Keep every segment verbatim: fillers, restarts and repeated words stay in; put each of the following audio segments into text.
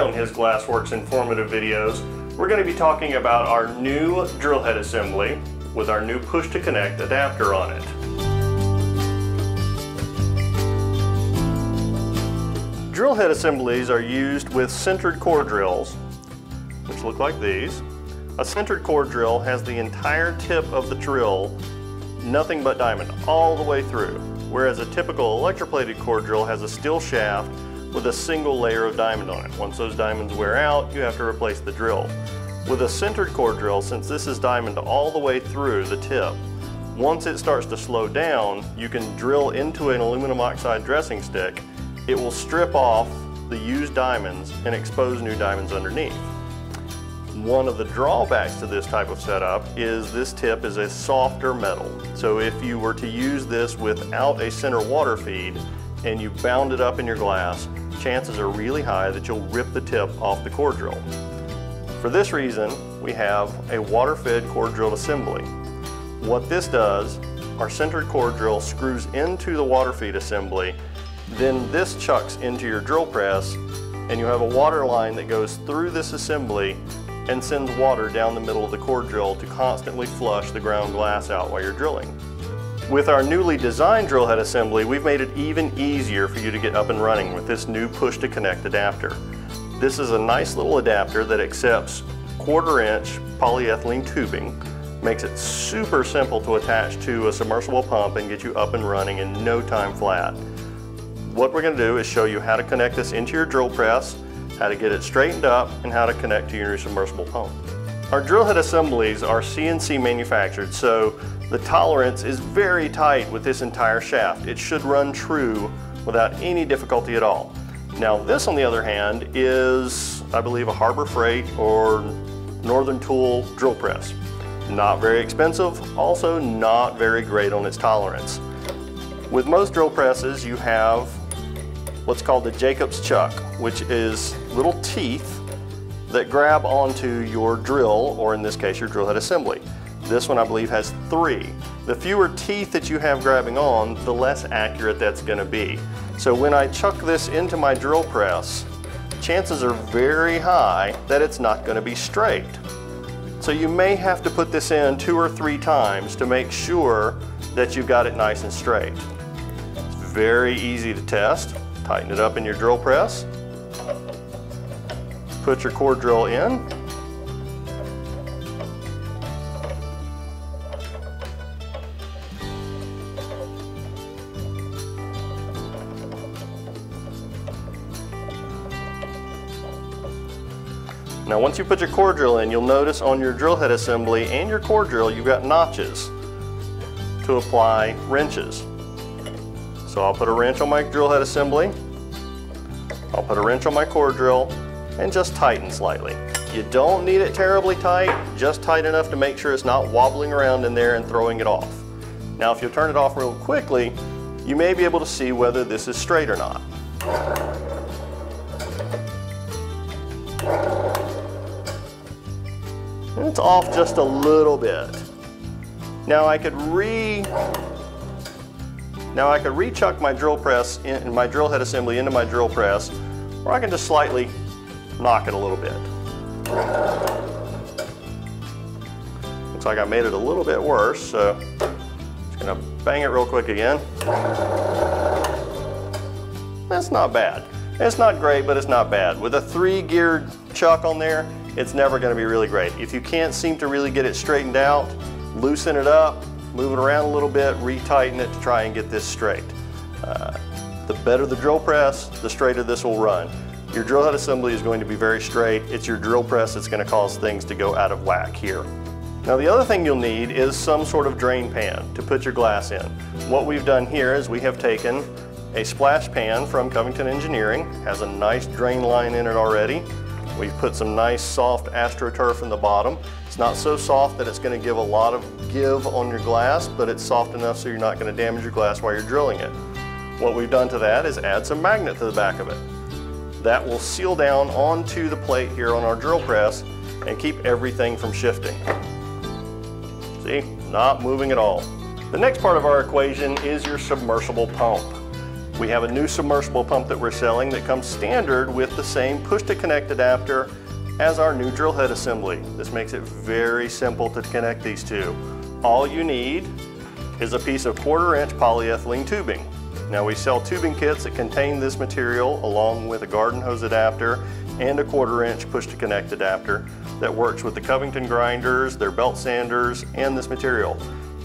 on his Glassworks informative videos, we're going to be talking about our new drill head assembly with our new push-to-connect adapter on it. Drill head assemblies are used with sintered core drills, which look like these. A sintered core drill has the entire tip of the drill nothing but diamond all the way through, whereas a typical electroplated core drill has a steel shaft with a single layer of diamond on it. Once those diamonds wear out, you have to replace the drill. With a sintered core drill, since this is diamond all the way through the tip, once it starts to slow down, you can drill into an aluminum oxide dressing stick. It will strip off the used diamonds and expose new diamonds underneath. One of the drawbacks to this type of setup is this tip is a softer metal. So if you were to use this without a center water feed and you bound it up in your glass, chances are really high that you'll rip the tip off the core drill. For this reason, we have a water-fed core drill assembly. What this does, our centered core drill screws into the water feed assembly, then this chucks into your drill press, and you have a water line that goes through this assembly and sends water down the middle of the core drill to constantly flush the ground glass out while you're drilling. With our newly designed drill head assembly, we've made it even easier for you to get up and running with this new push-to-connect adapter. This is a nice little adapter that accepts quarter-inch polyethylene tubing, makes it super simple to attach to a submersible pump and get you up and running in no time flat. What we're going to do is show you how to connect this into your drill press, how to get it straightened up, and how to connect to your submersible pump. Our drill head assemblies are C N C manufactured, so the tolerance is very tight with this entire shaft. It should run true without any difficulty at all. Now this, on the other hand, is, I believe, a Harbor Freight or Northern Tool drill press. Not very expensive, also not very great on its tolerance. With most drill presses, you have what's called the Jacobs chuck, which is little teeth that grab onto your drill, or in this case your drill head assembly. This one I believe has three. The fewer teeth that you have grabbing on, the less accurate that's going to be. So when I chuck this into my drill press, chances are very high that it's not going to be straight. So you may have to put this in two or three times to make sure that you've got it nice and straight. It's very easy to test. Tighten it up in your drill press, put your core drill in, now once you put your core drill in, you'll notice on your drill head assembly and your core drill you've got notches to apply wrenches. So I'll put a wrench on my drill head assembly, I'll put a wrench on my core drill, and just tighten slightly. You don't need it terribly tight, just tight enough to make sure it's not wobbling around in there and throwing it off. Now if you turn it off real quickly, you may be able to see whether this is straight or not. And it's off just a little bit. Now I could re... Now I could re-chuck my drill press in my drill head assembly into my drill press, or I can just slightly knock it a little bit. Looks like I made it a little bit worse, so I'm just gonna bang it real quick again. That's not bad. It's not great, but it's not bad. With a three-gear chuck on there, it's never gonna be really great. If you can't seem to really get it straightened out, loosen it up, move it around a little bit, retighten it to try and get this straight. Uh, the better the drill press, the straighter this will run. Your drill head assembly is going to be very straight. It's your drill press that's going to cause things to go out of whack here. Now the other thing you'll need is some sort of drain pan to put your glass in. What we've done here is we have taken a splash pan from Covington Engineering. It has a nice drain line in it already. We've put some nice soft AstroTurf in the bottom. It's not so soft that it's going to give a lot of give on your glass, but it's soft enough so you're not going to damage your glass while you're drilling it. What we've done to that is add some magnet to the back of it. That will seal down onto the plate here on our drill press and keep everything from shifting. See, not moving at all. The next part of our equation is your submersible pump. We have a new submersible pump that we're selling that comes standard with the same push-to-connect adapter as our new drill head assembly. This makes it very simple to connect these two. All you need is a piece of quarter-inch polyethylene tubing. Now we sell tubing kits that contain this material along with a garden hose adapter and a quarter-inch push-to-connect adapter that works with the Covington grinders, their belt sanders, and this material.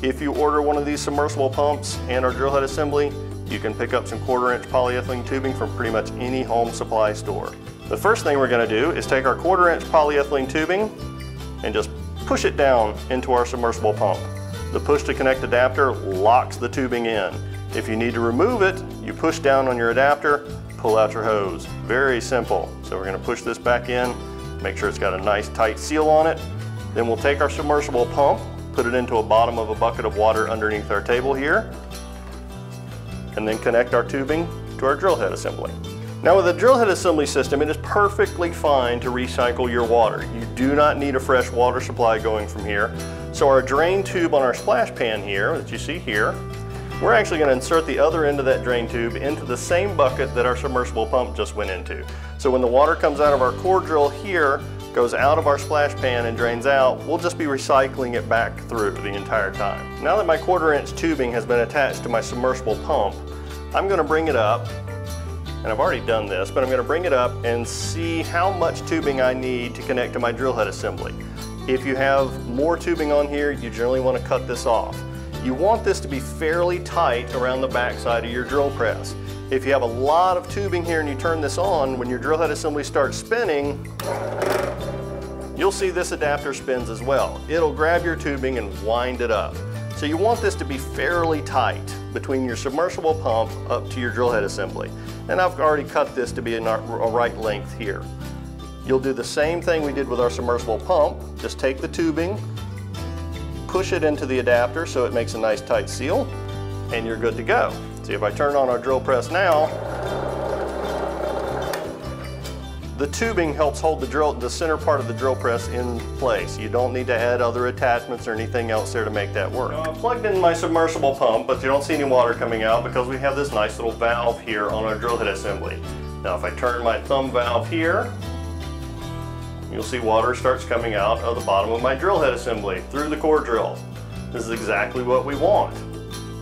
If you order one of these submersible pumps and our drill head assembly, you can pick up some quarter-inch polyethylene tubing from pretty much any home supply store. The first thing we're going to do is take our quarter-inch polyethylene tubing and just push it down into our submersible pump. The push-to-connect adapter locks the tubing in. If you need to remove it, you push down on your adapter, pull out your hose. Very simple. So we're going to push this back in, make sure it's got a nice tight seal on it. Then we'll take our submersible pump, put it into a bottom of a bucket of water underneath our table here, and then connect our tubing to our drill head assembly. Now with the drill head assembly system, it is perfectly fine to recycle your water. You do not need a fresh water supply going from here. So our drain tube on our splash pan here, that you see here, we're actually going to insert the other end of that drain tube into the same bucket that our submersible pump just went into. So when the water comes out of our core drill here, goes out of our splash pan and drains out, we'll just be recycling it back through the entire time. Now that my quarter inch tubing has been attached to my submersible pump, I'm going to bring it up, and I've already done this, but I'm going to bring it up and see how much tubing I need to connect to my drill head assembly. If you have more tubing on here, you generally want to cut this off. You want this to be fairly tight around the backside of your drill press. If you have a lot of tubing here and you turn this on, when your drill head assembly starts spinning, you'll see this adapter spins as well. It'll grab your tubing and wind it up. So you want this to be fairly tight between your submersible pump up to your drill head assembly. And I've already cut this to be a right length here. You'll do the same thing we did with our submersible pump. Just take the tubing, push it into the adapter so it makes a nice tight seal, and you're good to go. See, if I turn on our drill press now, the tubing helps hold the drill, the center part of the drill press in place. You don't need to add other attachments or anything else there to make that work. Now, I've plugged in my submersible pump, but you don't see any water coming out because we have this nice little valve here on our drill head assembly. Now if I turn my thumb valve here, you'll see water starts coming out of the bottom of my drill head assembly through the core drill. This is exactly what we want.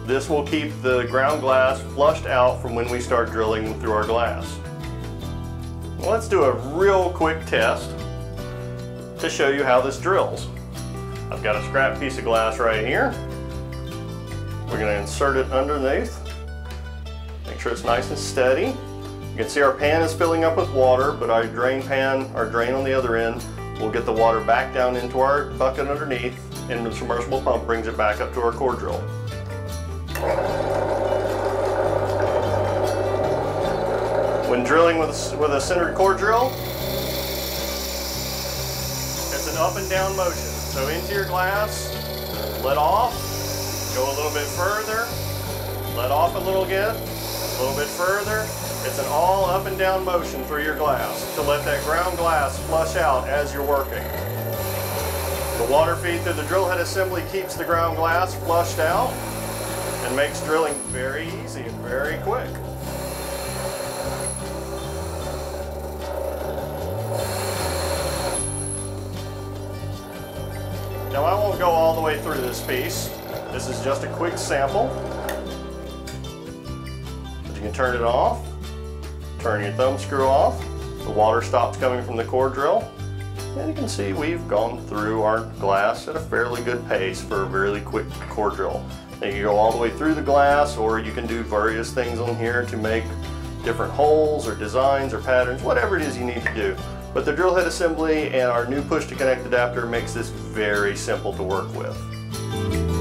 This will keep the ground glass flushed out from when we start drilling through our glass. Well, let's do a real quick test to show you how this drills. I've got a scrap piece of glass right here. We're going to insert it underneath. Make sure it's nice and steady. You can see our pan is filling up with water, but our drain pan, our drain on the other end, will get the water back down into our bucket underneath, and the submersible pump brings it back up to our core drill. When drilling with a, with a sintered core drill, it's an up and down motion. So into your glass, let off, go a little bit further, let off a little bit, a little bit further. It's an all up and down motion through your glass to let that ground glass flush out as you're working. The water feed through the drill head assembly keeps the ground glass flushed out and makes drilling very easy and very quick. Now I won't go all the way through this piece. This is just a quick sample. But you can turn it off. Turn your thumb screw off, the water stops coming from the core drill, and you can see we've gone through our glass at a fairly good pace for a really quick core drill. Now you can go all the way through the glass, or you can do various things on here to make different holes or designs or patterns, whatever it is you need to do. But the drill head assembly and our new push to connect adapter makes this very simple to work with.